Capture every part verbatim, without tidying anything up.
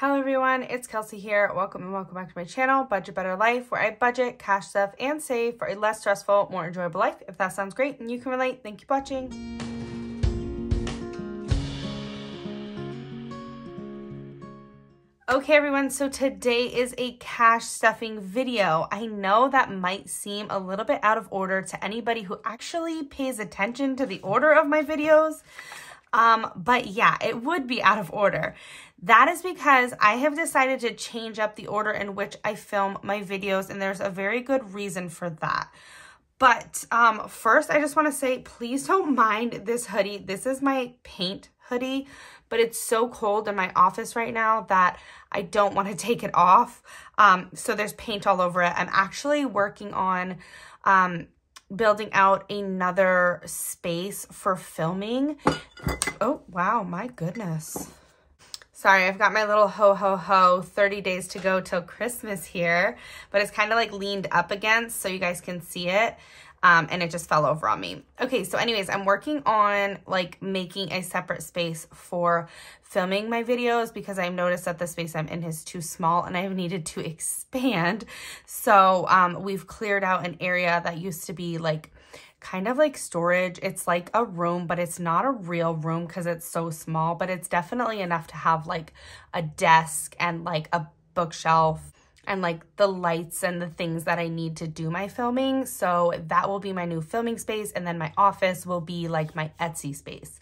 Hello everyone, it's Kelsey here. Welcome and welcome back to my channel, Budget Better Life, where I budget, cash stuff, and save for a less stressful, more enjoyable life. If that sounds great and you can relate, thank you for watching. Okay everyone, so today is a cash stuffing video. I know that might seem a little bit out of order to anybody who actually pays attention to the order of my videos. Um, but yeah, it would be out of order. That is because I have decided to change up the order in which I film my videos, and there's a very good reason for that. But um, first, I just want to say, please don't mind this hoodie. This is my paint hoodie, but it's so cold in my office right now that I don't want to take it off. Um, so there's paint all over it. I'm actually working on um, building out another space for filming. Oh, wow, my goodness. Sorry, I've got my little ho, ho, ho, thirty days to go till Christmas here, but it's kind of like leaned up against so you guys can see it, um, and it just fell over on me. Okay, so anyways, I'm working on like making a separate space for filming my videos because I've noticed that the space I'm in is too small and I've needed to expand. So um, we've cleared out an area that used to be like kind of like storage. It's like a room, but it's not a real room because it's so small, but it's definitely enough to have like a desk and like a bookshelf and like the lights and the things that I need to do my filming. So that will be my new filming space, and then my office will be like my Etsy space.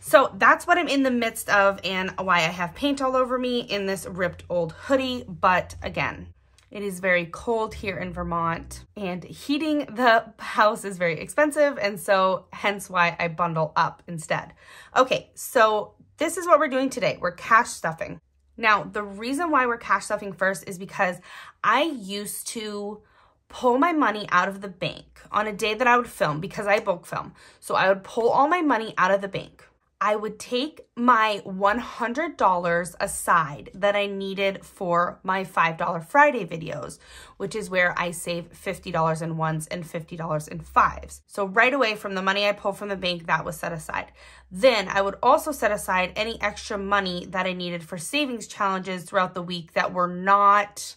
So that's what I'm in the midst of and why I have paint all over me in this ripped old hoodie. But again, it is very cold here in Vermont and heating the house is very expensive, and so hence why I bundle up instead. Okay, so this is what we're doing today. We're cash stuffing. Now, the reason why we're cash stuffing first is because I used to pull my money out of the bank on a day that I would film because I bulk film. So I would pull all my money out of the bank. I would take my one hundred dollars aside that I needed for my five dollar Friday videos, which is where I save fifty dollars in ones and fifty dollars in fives. So right away from the money I pulled from the bank, that was set aside. Then I would also set aside any extra money that I needed for savings challenges throughout the week that were not...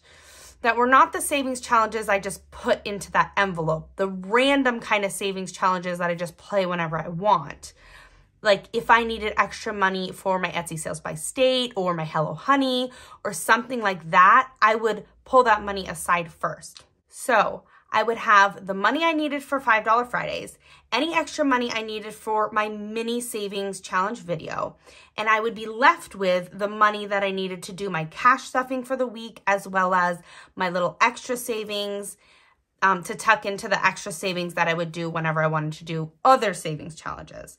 that were not the savings challenges I just put into that envelope, the random kind of savings challenges that I just play whenever I want. Like if I needed extra money for my Etsy sales by state or my Hello Honey or something like that, I would pull that money aside first. So I would have the money I needed for five dollar Fridays, any extra money I needed for my mini savings challenge video, and I would be left with the money that I needed to do my cash stuffing for the week, as well as my little extra savings um, to tuck into the extra savings that I would do whenever I wanted to do other savings challenges.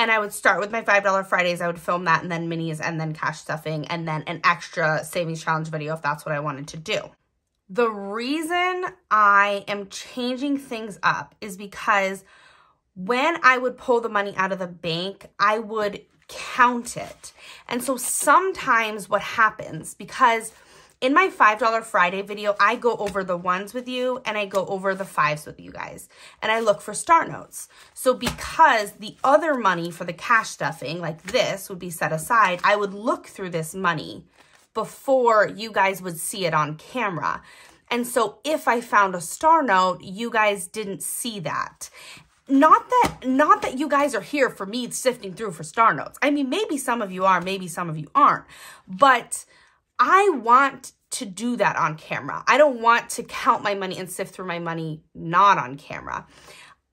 And I would start with my five dollar Fridays. I would film that, and then minis, and then cash stuffing, and then an extra savings challenge video if that's what I wanted to do. The reason I am changing things up is because when I would pull the money out of the bank, I would count it. And so sometimes what happens, because in my five dollar Friday video, I go over the ones with you and I go over the fives with you guys, and I look for star notes. So because the other money for the cash stuffing, like this, would be set aside, I would look through this money before you guys would see it on camera. And so if I found a star note, you guys didn't see that. Not that, not that you guys are here for me sifting through for star notes. I mean, maybe some of you are, maybe some of you aren't, but I want to do that on camera. I don't want to count my money and sift through my money not on camera.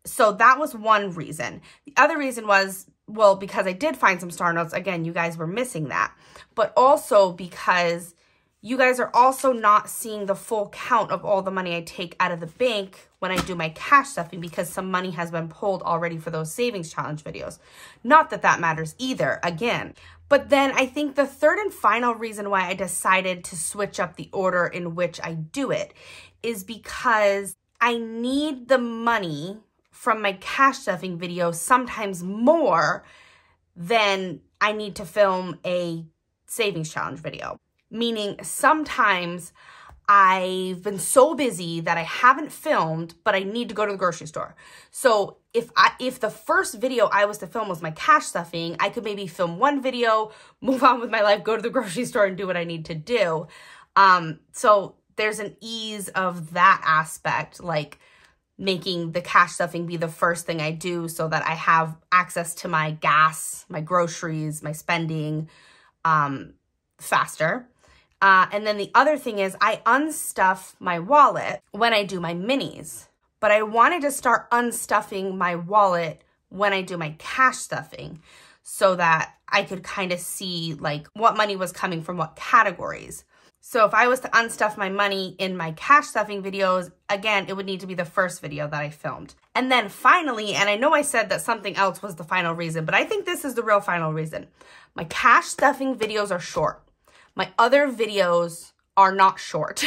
So that was one reason. The other reason was, well, because I did find some star notes. Again, you guys were missing that. But also because you guys are also not seeing the full count of all the money I take out of the bank when I do my cash stuffing, because some money has been pulled already for those savings challenge videos. Not that that matters either, again. But then I think the third and final reason why I decided to switch up the order in which I do it is because I need the money from my cash stuffing video sometimes more than I need to film a savings challenge video. Meaning sometimes I've been so busy that I haven't filmed, but I need to go to the grocery store. So if I if the first video I was to film was my cash stuffing, I could maybe film one video, move on with my life, go to the grocery store and do what I need to do. Um, so there's an ease of that aspect, like making the cash stuffing be the first thing I do so that I have access to my gas, my groceries, my spending um, faster. Uh, and then the other thing is I unstuff my wallet when I do my minis, but I wanted to start unstuffing my wallet when I do my cash stuffing so that I could kind of see like what money was coming from what categories. So if I was to unstuff my money in my cash stuffing videos, again, it would need to be the first video that I filmed. And then finally, and I know I said that something else was the final reason, but I think this is the real final reason. My cash stuffing videos are short. My other videos are not short.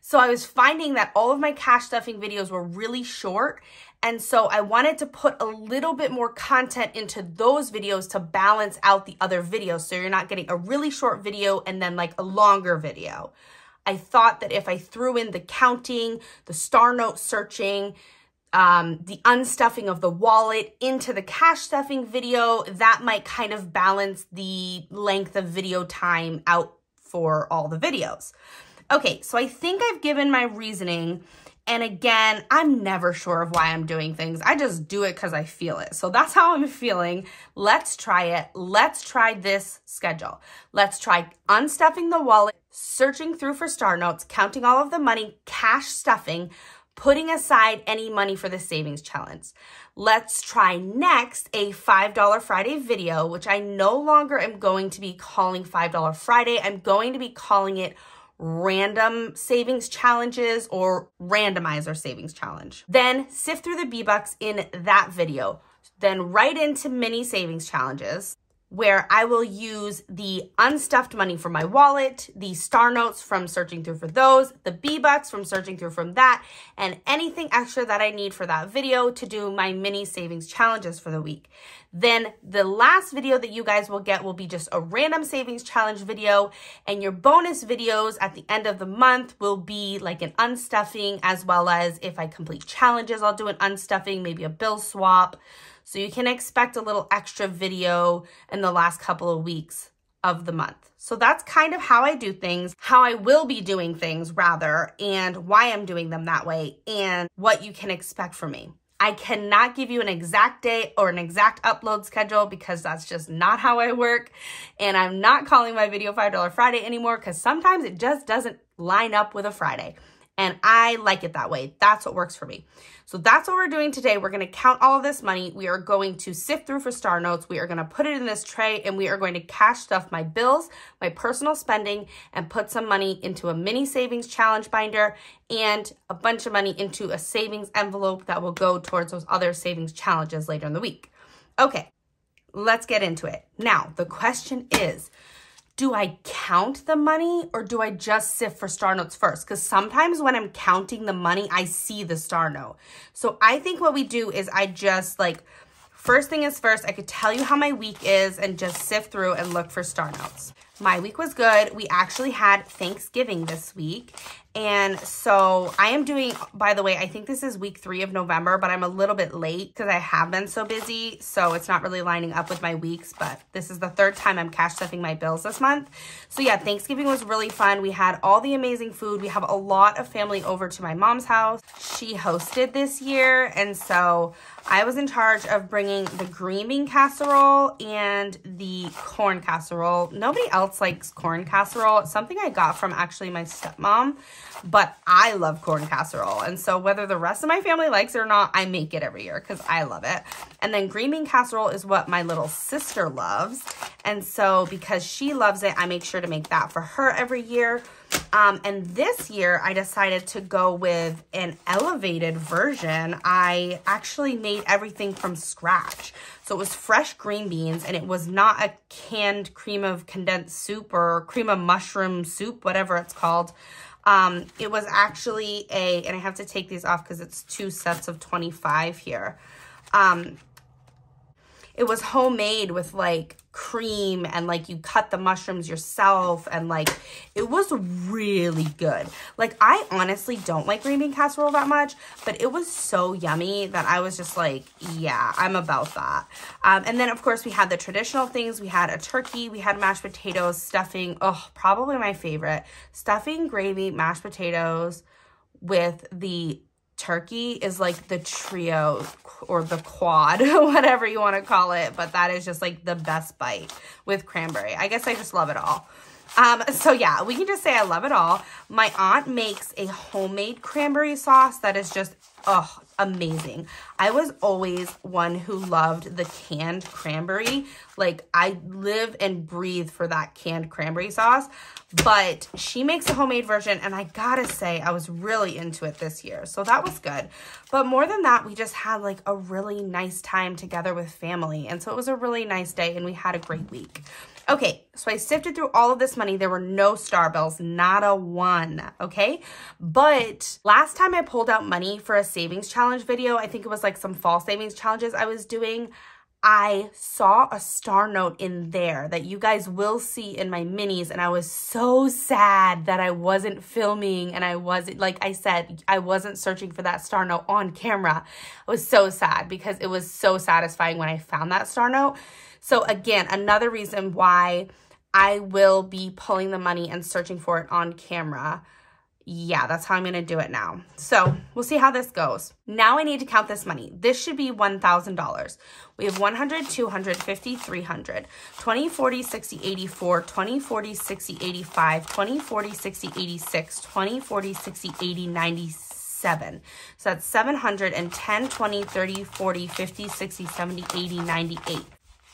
So I was finding that all of my cash stuffing videos were really short. And so I wanted to put a little bit more content into those videos to balance out the other videos. So you're not getting a really short video and then like a longer video. I thought that if I threw in the counting, the star note searching, um, the unstuffing of the wallet into the cash stuffing video, that might kind of balance the length of video time out for all the videos. Okay, so I think I've given my reasoning. And again, I'm never sure of why I'm doing things. I just do it because I feel it. So that's how I'm feeling. Let's try it. Let's try this schedule. Let's try unstuffing the wallet, searching through for star notes, counting all of the money, cash stuffing, putting aside any money for the savings challenge. Let's try next a five dollar Friday video, which I no longer am going to be calling five dollar Friday. I'm going to be calling it random savings challenges or randomizer savings challenge. Then sift through the B-Bucks in that video. Then right into mini savings challenges, where I will use the unstuffed money from my wallet, the star notes from searching through for those, the B-Bucks from searching through from that, and anything extra that I need for that video to do my mini savings challenges for the week. Then the last video that you guys will get will be just a random savings challenge video, and your bonus videos at the end of the month will be like an unstuffing, as well as if I complete challenges, I'll do an unstuffing, maybe a bill swap. So you can expect a little extra video in the last couple of weeks of the month. So that's kind of how I do things, how I will be doing things rather, and why I'm doing them that way, and what you can expect from me. I cannot give you an exact day or an exact upload schedule because that's just not how I work. And I'm not calling my video five dollar Friday anymore because sometimes it just doesn't line up with a Friday. And I like it that way. That's what works for me. So that's what we're doing today. We're going to count all of this money. We are going to sift through for star notes. We are going to put it in this tray, and we are going to cash stuff my bills, my personal spending, and put some money into a mini savings challenge binder and a bunch of money into a savings envelope that will go towards those other savings challenges later in the week. Okay, let's get into it. Now, the question is, do I count the money or do I just sift for star notes first? Because sometimes when I'm counting the money, I see the star note. So I think what we do is I just like, first thing is first, I could tell you how my week is and just sift through and look for star notes. My week was good. We actually had Thanksgiving this week. And so I am doing, by the way, I think this is week three of November, but I'm a little bit late because I have been so busy. So it's not really lining up with my weeks, but this is the third time I'm cash stuffing my bills this month. So yeah, Thanksgiving was really fun. We had all the amazing food. We have a lot of family over to my mom's house. She hosted this year. And so I was in charge of bringing the green bean casserole and the corn casserole. Nobody else likes corn casserole. It's something I got from actually my stepmom. But I love corn casserole. And so whether the rest of my family likes it or not, I make it every year because I love it. And then green bean casserole is what my little sister loves. And so because she loves it, I make sure to make that for her every year. Um, and this year I decided to go with an elevated version. I actually made everything from scratch. So it was fresh green beans, and it was not a canned cream of condensed soup or cream of mushroom soup, whatever it's called. Um, it was actually a, and I have to take these off because it's two sets of twenty-five here. Um, it was homemade with like cream, and like you cut the mushrooms yourself, and like it was really good. Like, I honestly don't like green bean casserole that much, but it was so yummy that I was just like, yeah, I'm about that. Um, and then of course we had the traditional things. We had a turkey, we had mashed potatoes, stuffing, oh, probably my favorite, stuffing, gravy, mashed potatoes with the turkey is like the trio or the quad, whatever you want to call it, but that is just like the best bite with cranberry. I guess I just love it all. Um, so yeah, we can just say I love it all. My aunt makes a homemade cranberry sauce that is just, oh, amazing. I was always one who loved the canned cranberry. Like, I live and breathe for that canned cranberry sauce, but she makes a homemade version, and I gotta say, I was really into it this year, so that was good. But more than that, we just had like a really nice time together with family, and so it was a really nice day, and we had a great week. Okay, so I sifted through all of this money. There were no star bills, not a one, okay? But last time I pulled out money for a savings challenge video, I think it was like some fall savings challenges I was doing, I saw a star note in there that you guys will see in my minis, and I was so sad that I wasn't filming, and I wasn't, like I said, I wasn't searching for that star note on camera. I was so sad because it was so satisfying when I found that star note. So again, another reason why I will be pulling the money and searching for it on camera. Yeah, that's how I'm going to do it now. So we'll see how this goes. Now I need to count this money. This should be one thousand dollars. We have one hundred, two hundred, fifty, three hundred, twenty, forty, sixty, eighty-four, twenty, forty, sixty, eighty-five, twenty, forty, sixty, eighty-six, twenty, forty, sixty, eighty, ninety-six. Seven. So that's seven hundred ten, twenty, thirty, forty, fifty, sixty, seventy, eighty, ninety-eight.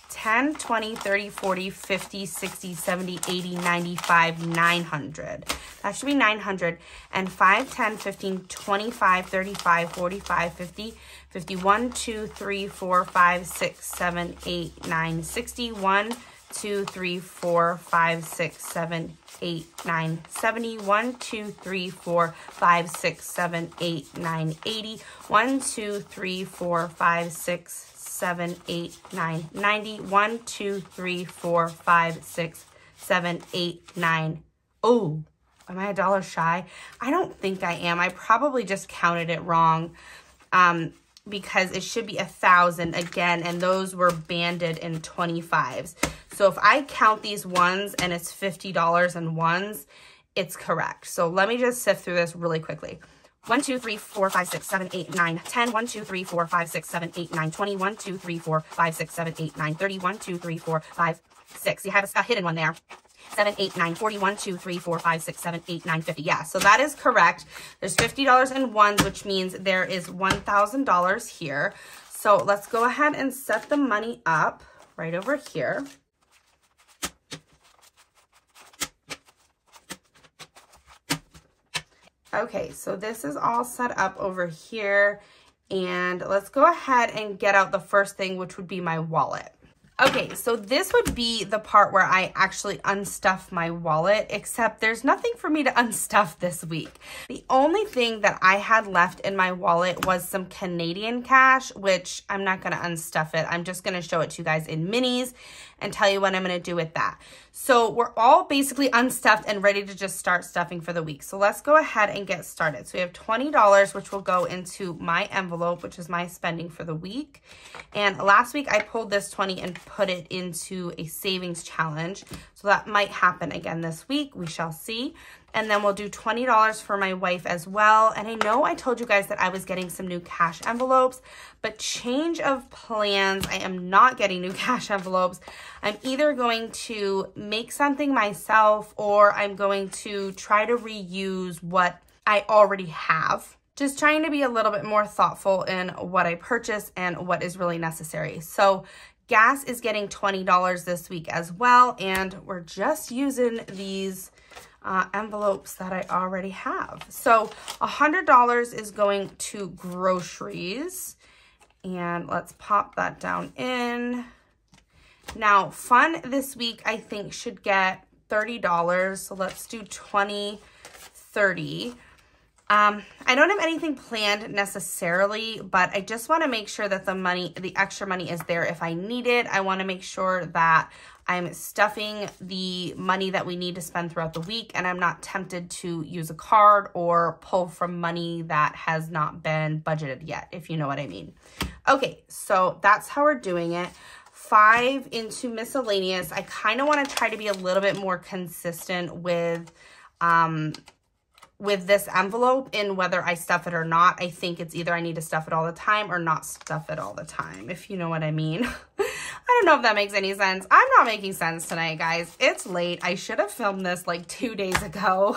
ten, twenty, thirty, forty, fifty, sixty, seventy, eighty, ninety-five, nine hundred. That should be nine hundred. And five, ten, fifteen, twenty-five, thirty-five, forty-five, fifty, fifty-one, two, three, four, five, six, seven, eight, nine, sixty, one, two, three, four, five, six, seven, eight, nine, seventy, one, two, three, four, five, six, seven, eight, nine, eighty, one, two, three, four, five, six, seven, eight, nine, ninety, one, two, three, four, five, six, seven, eight, nine. Oh, am I a dollar shy? I don't think I am. I probably just counted it wrong. Um, because it should be a thousand again, and those were banded in twenty-fives. So if I count these ones and it's fifty dollars in ones, it's correct. So let me just sift through this really quickly. one, two, three, four, five, six, seven, eight, nine, ten, one, two, three, four, five, six, seven, eight, nine, twenty, one, two, three, four, five, six, seven, eight, nine, thirty, one, two, three, four, five, six. You have a hidden one there. seven, eight, nine, forty, one, two, three, four, five, six, seven, eight, nine, fifty. Yeah, so that is correct. There's fifty dollars in ones, which means there is one thousand dollars here. So let's go ahead and set the money up right over here. Okay, so this is all set up over here. And let's go ahead and get out the first thing, which would be my wallet. Okay, so this would be the part where I actually unstuff my wallet, except there's nothing for me to unstuff this week. The only thing that I had left in my wallet was some Canadian cash, which I'm not going to unstuff it. I'm just going to show it to you guys in minis and tell you what I'm going to do with that. So we're all basically unstuffed and ready to just start stuffing for the week. So let's go ahead and get started. So we have twenty dollars, which will go into my envelope, which is my spending for the week. And last week I pulled this twenty and put it into a savings challenge. So that might happen again this week. We shall see. And then we'll do twenty dollars for my wife as well. And I know I told you guys that I was getting some new cash envelopes, but change of plans. I am not getting new cash envelopes. I'm either going to make something myself, or I'm going to try to reuse what I already have. Just trying to be a little bit more thoughtful in what I purchase and what is really necessary. So gas is getting twenty dollars this week as well. And we're just using these uh, envelopes that I already have. So one hundred dollars is going to groceries. And let's pop that down in. Now, fun this week, I think, should get thirty dollars. So let's do twenty, thirty. Um, I don't have anything planned necessarily, but I just want to make sure that the money, the extra money is there if I need it. I want to make sure that I'm stuffing the money that we need to spend throughout the week, and I'm not tempted to use a card or pull from money that has not been budgeted yet, if you know what I mean. Okay, so that's how we're doing it. Five into miscellaneous. I kind of want to try to be a little bit more consistent with, um, with this envelope in whether I stuff it or not. I think it's either I need to stuff it all the time or not stuff it all the time, if you know what I mean. I don't know if that makes any sense. I'm not making sense tonight, guys. It's late. I should have filmed this like two days ago.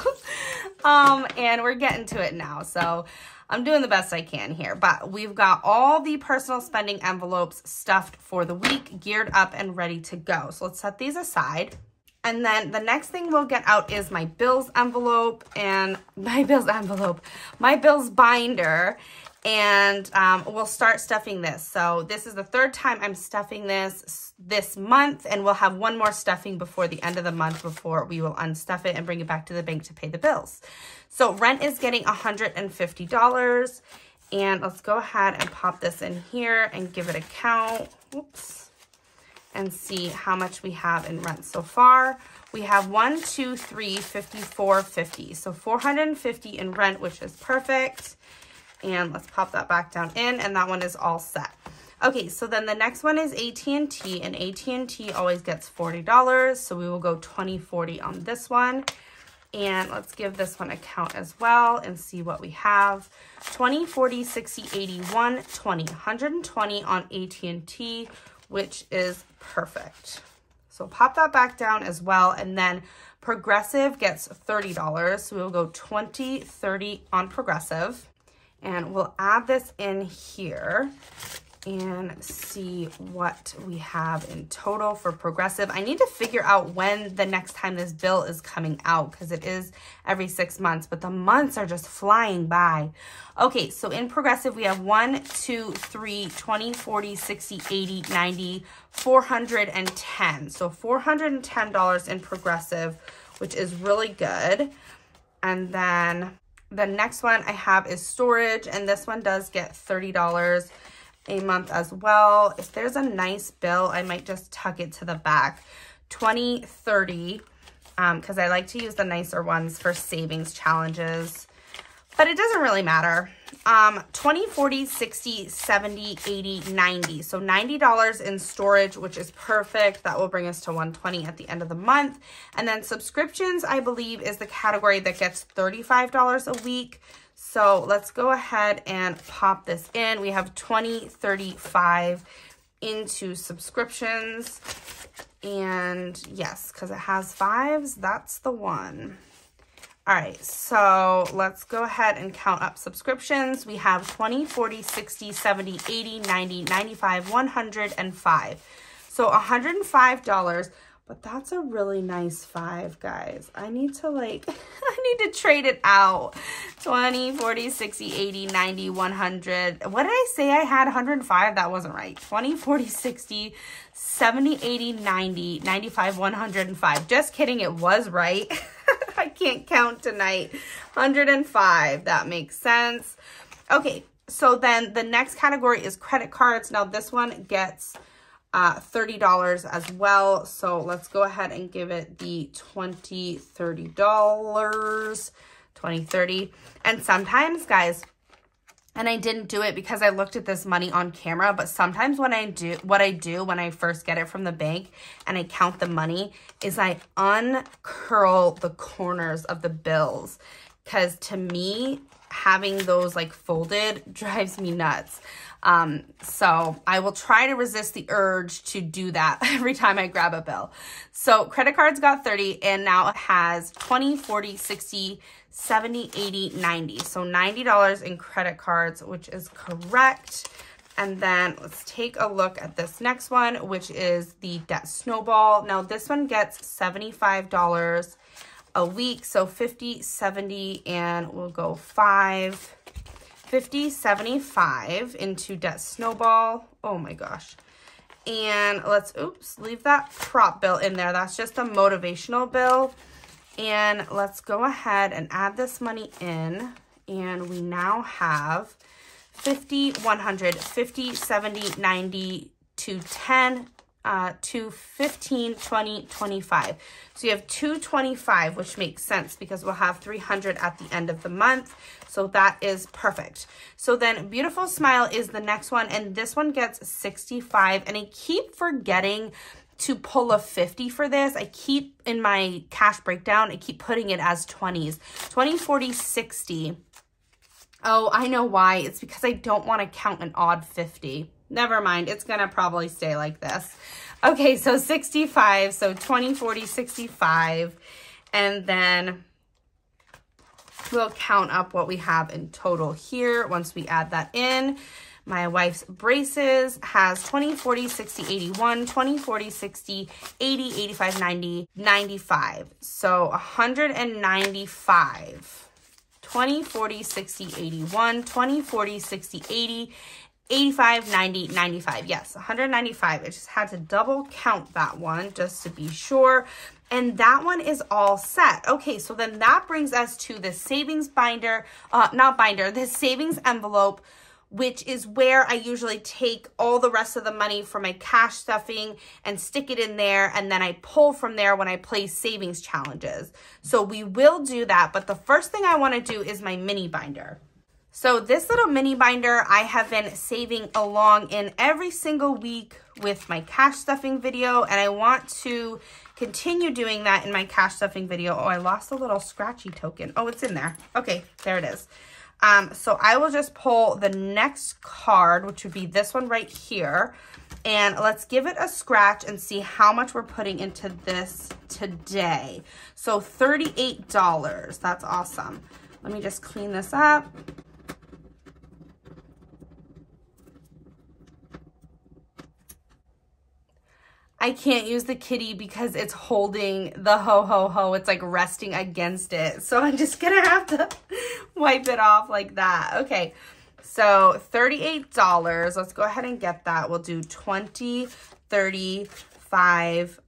um, and we're getting to it now. So I'm doing the best I can here. But we've got all the personal spending envelopes stuffed for the week, geared up and ready to go. So let's set these aside. And then the next thing we'll get out is my bills envelope and my bills envelope, my bills binder. And um, we'll start stuffing this. So this is the third time I'm stuffing this this month, and we'll have one more stuffing before the end of the month before we will unstuff it and bring it back to the bank to pay the bills. So rent is getting one hundred fifty dollars. And let's go ahead and pop this in here and give it a count. Oops. And see how much we have in rent so far. We have one, two, three, fifty-four, fifty. So four hundred fifty in rent, which is perfect. And let's pop that back down in, and that one is all set. Okay, so then the next one is A T and T, and A T and T always gets forty dollars, so we will go twenty forty on this one. And let's give this one a count as well and see what we have. twenty, forty, sixty, eighty, one twenty, one twenty on A T and T, which is perfect. So pop that back down as well. And then Progressive gets thirty dollars. So we'll go twenty, thirty on Progressive. And we'll add this in here and see what we have in total for Progressive. I need to figure out when the next time this bill is coming out, because it is every six months, but the months are just flying by. Okay, so in Progressive, we have one, two, three, twenty, forty, sixty, eighty, ninety, four hundred ten. So four hundred ten dollars in Progressive, which is really good. And then the next one I have is storage, and this one does get thirty dollars a month as well. If there's a nice bill, I might just tuck it to the back. twenty, thirty, um, because I like to use the nicer ones for savings challenges, but it doesn't really matter. Um, twenty, forty, sixty, seventy, eighty, ninety. So ninety dollars in storage, which is perfect. That will bring us to one hundred twenty dollars at the end of the month. And then subscriptions, I believe, is the category that gets thirty-five dollars a week. So let's go ahead and pop this in. We have twenty, thirty-five into subscriptions. And yes, because it has fives, that's the one. All right, so let's go ahead and count up subscriptions. We have twenty, forty, sixty, seventy, eighty, ninety, ninety-five, one hundred five. So one hundred five dollars, but that's a really nice five, guys. I need to like, I need to trade it out. twenty, forty, sixty, eighty, ninety, one hundred. What did I say I had? one hundred five? That wasn't right. twenty, forty, sixty, seventy, eighty, ninety, ninety-five, one hundred five. Just kidding, it was right. I can't count tonight. one hundred five, that makes sense. Okay, so then the next category is credit cards. Now this one gets uh, thirty dollars as well. So let's go ahead and give it the twenty, thirty dollars, twenty, thirty. And sometimes, guys, and I didn't do it because I looked at this money on camera, but sometimes when I do, what I do when I first get it from the bank and I count the money is I uncurl the corners of the bills, because to me, having those like folded drives me nuts. Um, so I will try to resist the urge to do that every time I grab a bill. So credit cards got thirty, and now it has twenty, forty, sixty, seventy, eighty, ninety. So ninety dollars in credit cards, which is correct. And then let's take a look at this next one, which is the debt snowball. Now this one gets seventy-five dollars a week. So fifty, seventy, and we'll go five. fifty, seventy-five into debt snowball. Oh my gosh. And let's, oops, leave that prop bill in there. That's just a motivational bill. And let's go ahead and add this money in and we now have fifty, one hundred, fifty, seventy, ninety, two ten, uh, two fifteen, twenty, twenty-five. So you have two twenty-five, which makes sense because we'll have three hundred at the end of the month. So that is perfect. So then Beautiful Smile is the next one, and this one gets sixty-five, and I keep forgetting to pull a fifty for this. I keep in my cash breakdown, I keep putting it as twenties. twenty, forty, sixty. Oh, I know why. It's because I don't want to count an odd fifty. Never mind. It's going to probably stay like this. Okay, so sixty-five. So twenty, forty, sixty-five. And then we'll count up what we have in total here once we add that in. My wife's braces has twenty, forty, sixty, eighty-one, twenty, forty, sixty, eighty, eighty-five, ninety, ninety-five. So one hundred ninety-five. twenty, forty, sixty, eighty-one, twenty, forty, sixty, eighty, eighty-five, ninety, ninety-five. Yes, one hundred ninety-five. I just had to double count that one just to be sure. And that one is all set. Okay, so then that brings us to the savings binder, uh, not binder, the savings envelope, which is where I usually take all the rest of the money from my cash stuffing and stick it in there, and then I pull from there when I play savings challenges. So we will do that, but the first thing I wanna do is my mini binder. So this little mini binder I have been saving along in every single week with my cash stuffing video, and I want to continue doing that in my cash stuffing video. Oh, I lost a little scratchy token. Oh, it's in there. Okay, there it is. Um, so I will just pull the next card, which would be this one right here, and let's give it a scratch and see how much we're putting into this today. So thirty-eight dollars, that's awesome. Let me just clean this up. I can't use the kitty because it's holding the ho-ho-ho. It's like resting against it. So I'm just gonna have to wipe it off like that. Okay, so thirty-eight dollars. Let's go ahead and get that. We'll do twenty, thirty-five,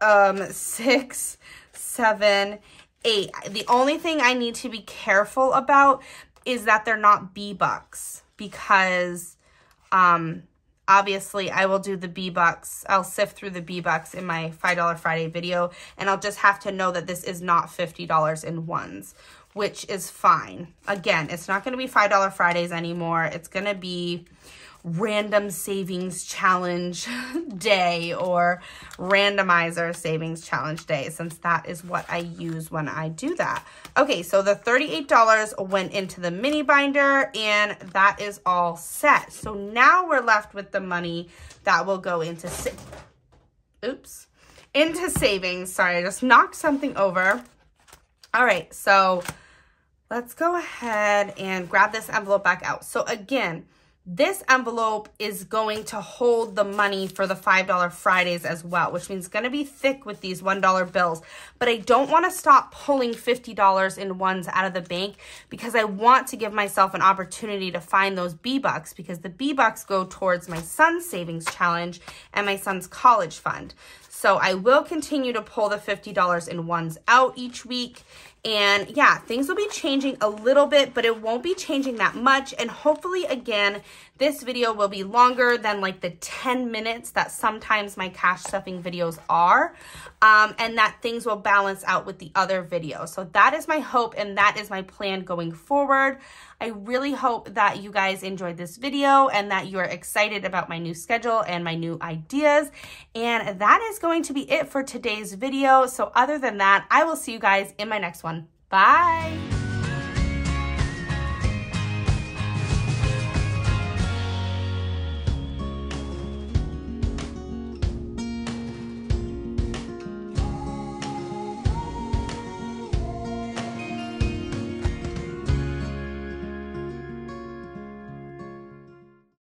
um, six, seven, eight. The only thing I need to be careful about is that they're not B-Bucks because, um, obviously, I will do the B-Bucks. I'll sift through the B-Bucks in my five dollar Friday video, and I'll just have to know that this is not fifty dollars in ones, which is fine. Again, it's not going to be five dollar Fridays anymore. It's going to be random savings challenge day or randomizer savings challenge day, since that is what I use when I do that. Okay, so the thirty-eight dollars went into the mini binder, and that is all set. So now we're left with the money that will go into sa oops into savings. Sorry, I just knocked something over. All right, so let's go ahead and grab this envelope back out. So again, this envelope is going to hold the money for the five dollar Fridays as well, which means it's going to be thick with these one dollar bills. But I don't want to stop pulling fifty dollars in ones out of the bank because I want to give myself an opportunity to find those B-Bucks, because the B-Bucks go towards my son's savings challenge and my son's college fund. So I will continue to pull the fifty dollars in ones out each week. And yeah, things will be changing a little bit, but it won't be changing that much. And hopefully, again, this video will be longer than like the ten minutes that sometimes my cash stuffing videos are, um, and that things will balance out with the other videos. So that is my hope, and that is my plan going forward. I really hope that you guys enjoyed this video and that you're excited about my new schedule and my new ideas. And that is going to be it for today's video. So other than that, I will see you guys in my next one. Bye.